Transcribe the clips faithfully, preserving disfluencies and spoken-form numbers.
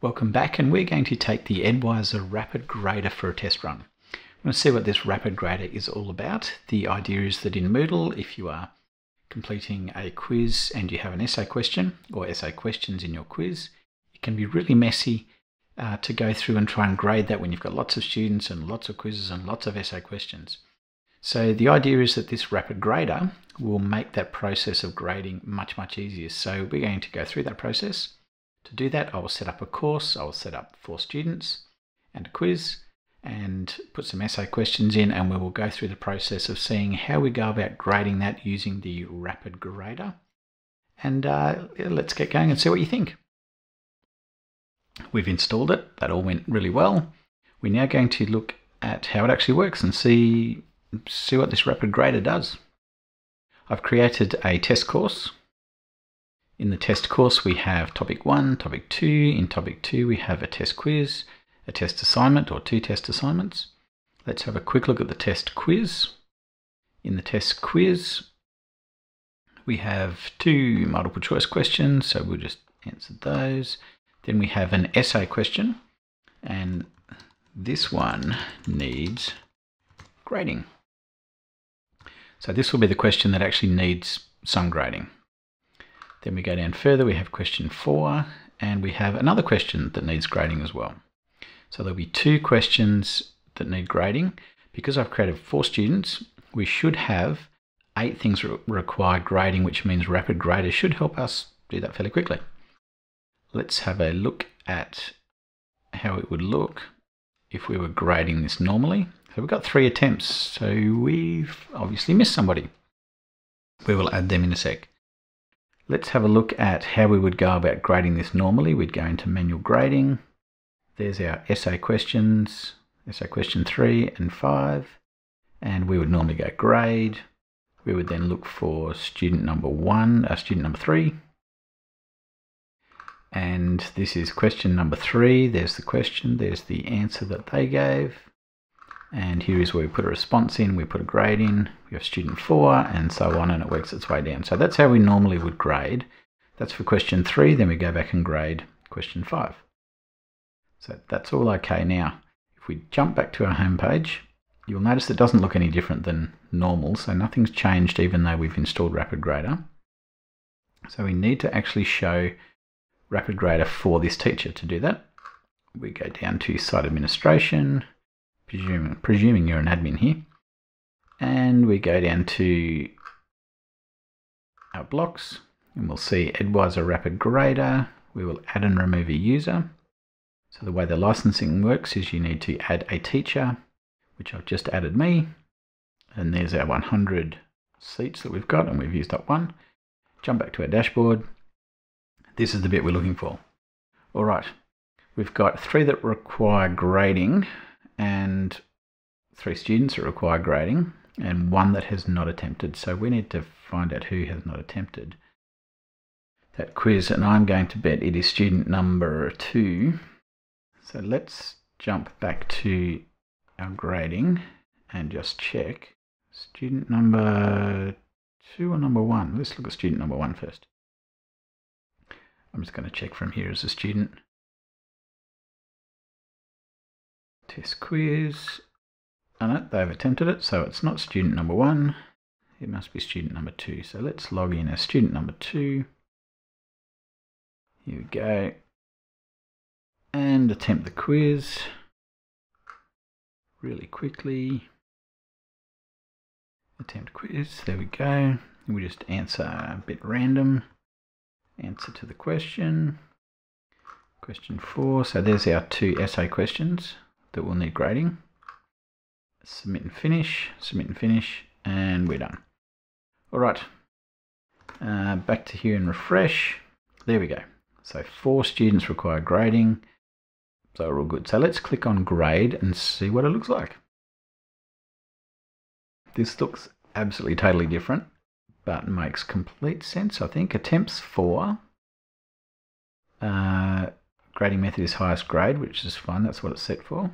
Welcome back, and we're going to take the Edwiser Rapid Grader for a test run. I'm going to see what this Rapid Grader is all about. The idea is that in Moodle, if you are completing a quiz and you have an essay question or essay questions in your quiz, it can be really messy uh, to go through and try and grade that when you've got lots of students and lots of quizzes and lots of essay questions. So the idea is that this Rapid Grader will make that process of grading much, much easier. So we're going to go through that process. To do that, I will set up a course, I will set up four students and a quiz and put some essay questions in, and we will go through the process of seeing how we go about grading that using the Rapid Grader. And uh, let's get going and see what you think. We've installed it, that all went really well. We're now going to look at how it actually works and see, see what this Rapid Grader does. I've created a test course. In the test course, we have topic one, topic two. In topic two, we have a test quiz, a test assignment, or two test assignments. Let's have a quick look at the test quiz. In the test quiz, we have two multiple choice questions, so we'll just answer those. Then we have an essay question, and this one needs grading. So this will be the question that actually needs some grading. Then we go down further, we have question four, and we have another question that needs grading as well. So there'll be two questions that need grading. Because I've created four students, we should have eight things that require grading, which means Rapid Grader should help us do that fairly quickly. Let's have a look at how it would look if we were grading this normally. So we've got three attempts, so we've obviously missed somebody. We will add them in a sec. Let's have a look at how we would go about grading this normally. We'd go into manual grading. There's our essay questions, essay question three and five. And we would normally go grade. We would then look for student number one, uh, student number three. And this is question number three. There's the question, there's the answer that they gave. And here is where we put a response in, we put a grade in, we have student four, and so on, and it works its way down. So that's how we normally would grade. That's for question three, then we go back and grade question five. So that's all okay now. If we jump back to our home page, you'll notice it doesn't look any different than normal, so nothing's changed even though we've installed Rapid Grader. So we need to actually show Rapid Grader for this teacher. To do that, we go down to site administration, Presuming, presuming you're an admin here. And we go down to our blocks, and we'll see Edwiser Rapid Grader. We will add and remove a user. So the way the licensing works is you need to add a teacher, which I've just added me. And there's our one hundred seats that we've got, and we've used up one. Jump back to our dashboard. This is the bit we're looking for. All right, we've got three that require grading, and three students that require grading, and one that has not attempted. So we need to find out who has not attempted that quiz, and I'm going to bet it is student number two. So let's jump back to our grading and just check. Student number two or number one? Let's look at student number one first. I'm just going to check from here as a student. Test quiz, and they've attempted it, so it's not student number one, it must be student number two. So let's log in as student number two. Here we go, and attempt the quiz really quickly. Attempt quiz, there we go. And we just answer a bit random, answer to the question, question four. So there's our two essay questions that will need grading. Submit and finish, submit and finish, and we're done. All right, uh, back to here and refresh. There we go. So four students require grading, so we're all good. So let's click on grade and see what it looks like. This looks absolutely totally different, but makes complete sense, I think. Attempts four. Uh, grading method is highest grade, which is fine, that's what it's set for.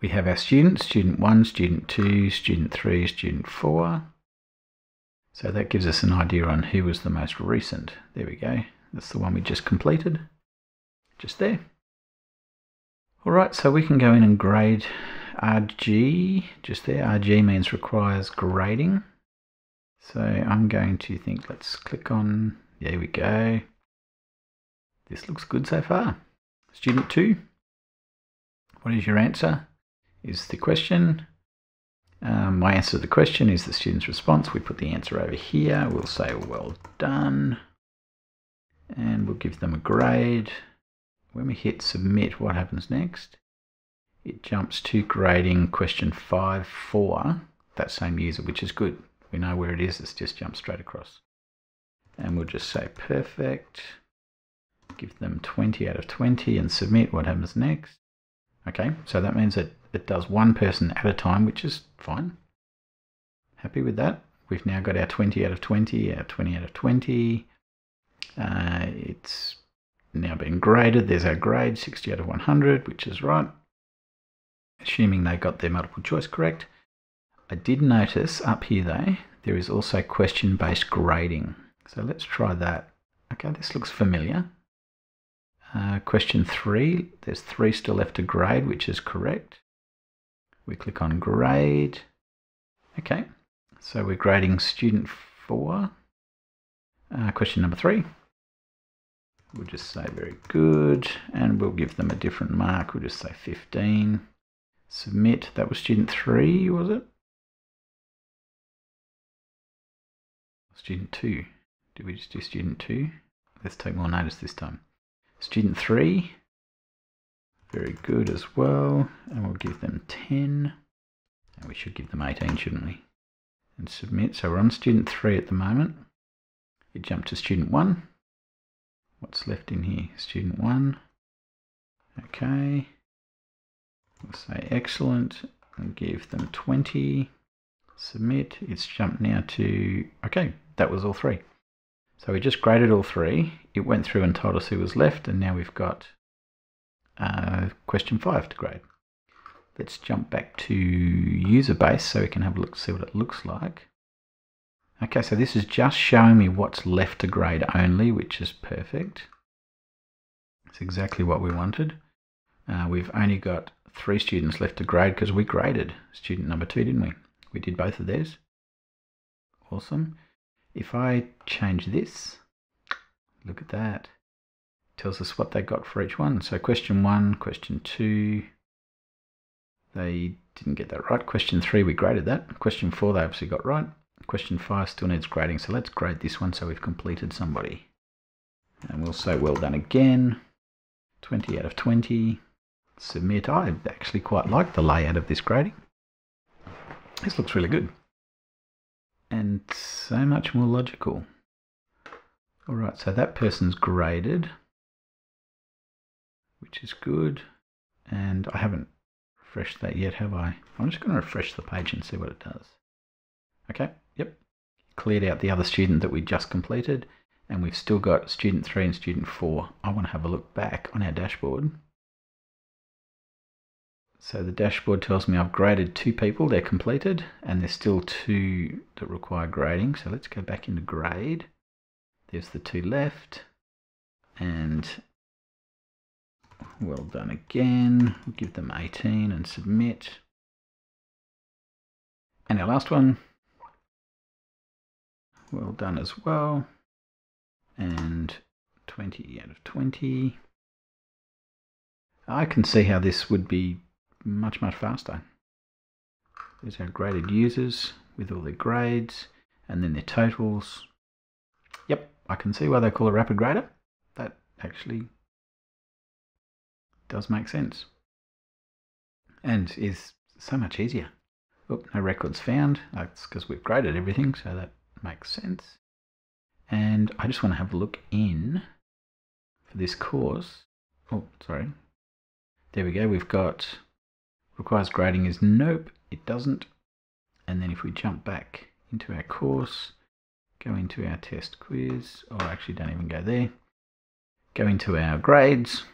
We have our students, student one, student two, student three, student four. So that gives us an idea on who was the most recent. There we go. That's the one we just completed. just there. All right, so we can go in and grade R G just there. R G means requires grading. So I'm going to think, let's click on, there we go. This looks good so far. Student two, what is your answer? Is the question. Um, my answer to the question is the student's response. We put the answer over here. We'll say, well done. And we'll give them a grade. When we hit submit, what happens next? It jumps to grading question five for that same user, which is good. We know where it is. It's just jumped straight across. And we'll just say perfect. Give them twenty out of twenty and submit. What happens next? Okay, so that means that it does one person at a time, which is fine. Happy with that. We've now got our twenty out of twenty, our twenty out of twenty. Uh, it's now been graded. There's our grade, sixty out of one hundred, which is right. Assuming they got their multiple choice correct. I did notice up here though, there is also question-based grading. So let's try that. Okay, this looks familiar. Uh, question three, there's three still left to grade, which is correct. We click on grade. Okay, so we're grading student four. Uh, question number three. We'll just say very good, and we'll give them a different mark. We'll just say fifteen. Submit. That was student three, was it? Student two. Did we just do student two? Let's take more notice this time. Student three, very good as well, and we'll give them ten, and we should give them eighteen, shouldn't we? And submit. So we're on student three at the moment. It jumped to student one. What's left in here? Student one. Okay. We'll say excellent, and give them twenty. Submit. It's jumped now to, okay, that was all three. So we just graded all three. It went through and told us who was left, and now we've got uh, question five to grade. Let's jump back to user base so we can have a look, see what it looks like. Okay, so this is just showing me what's left to grade only, which is perfect. It's exactly what we wanted. Uh, we've only got three students left to grade because we graded student number two, didn't we? We did both of theirs. Awesome. If I change this, look at that. It tells us what they got for each one. So question one, question two, they didn't get that right. Question three, we graded that. Question four, they obviously got right. Question five still needs grading. So let's grade this one so we've completed somebody. And we'll say well done again. twenty out of twenty. Submit. I actually quite like the layout of this grading. This looks really good. And so much more logical. All right, so that person's graded, which is good. And I haven't refreshed that yet, have I? I'm just going to refresh the page and see what it does. Okay, yep. Cleared out the other student that we just completed, and we've still got student three and student four. I want to have a look back on our dashboard. So the dashboard tells me I've graded two people, they're completed, and there's still two that require grading. So let's go back into grade. There's the two left, and well done again. We'll give them eighteen and submit. And our last one, well done as well, and twenty out of twenty. I can see how this would be much, much faster. There's our graded users with all their grades and then their totals. Yep, I can see why they call a rapid grader. That actually does make sense and is so much easier. Oh, no records found. That's because we've graded everything, so that makes sense. And I just want to have a look in for this course. Oh, sorry. There we go. We've got requires grading is nope, it doesn't. And then if we jump back into our course, go into our test quiz, or actually don't even go there, go into our grades,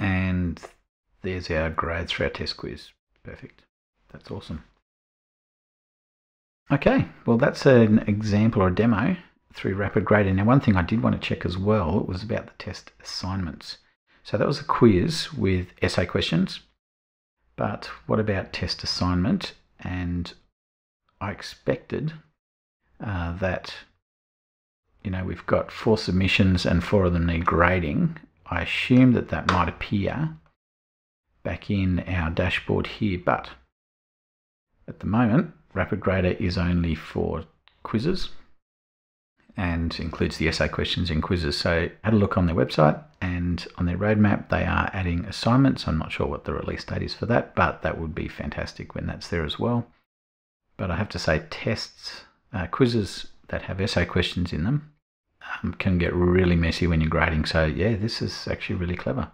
and there's our grades for our test quiz. Perfect. That's awesome. Okay, well that's an example or demo through RAPID Grader. Now, one thing I did want to check as well was about the test assignments. So that was a quiz with essay questions, but what about test assignment? And I expected uh, that, you know, we've got four submissions and four of them need grading. I assume that that might appear back in our dashboard here, but at the moment, RAPID Grader is only for quizzes and includes the essay questions in quizzes. So had a look on their website, and on their roadmap they are adding assignments. I'm not sure what the release date is for that, but that would be fantastic when that's there as well. But I have to say, tests, uh, quizzes that have essay questions in them um, can get really messy when you're grading. So yeah, this is actually really clever.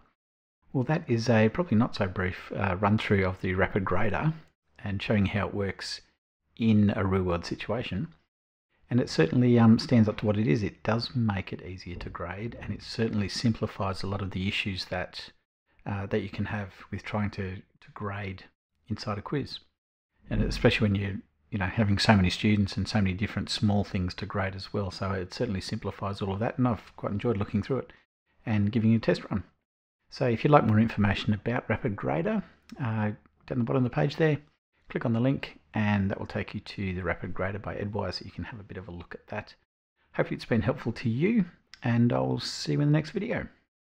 Well, that is a probably not so brief uh, run through of the RAPID Grader and showing how it works in a real world situation. And it certainly um, stands up to what it is. It does make it easier to grade, and it certainly simplifies a lot of the issues that uh, that you can have with trying to, to grade inside a quiz. And especially when you're you know, having so many students and so many different small things to grade as well. So it certainly simplifies all of that, and I've quite enjoyed looking through it and giving you a test run. So if you'd like more information about RAPID Grader, uh, down the bottom of the page there, click on the link, and that will take you to the RAPID Grader by Edwise, so you can have a bit of a look at that. Hopefully it's been helpful to you, and I'll see you in the next video.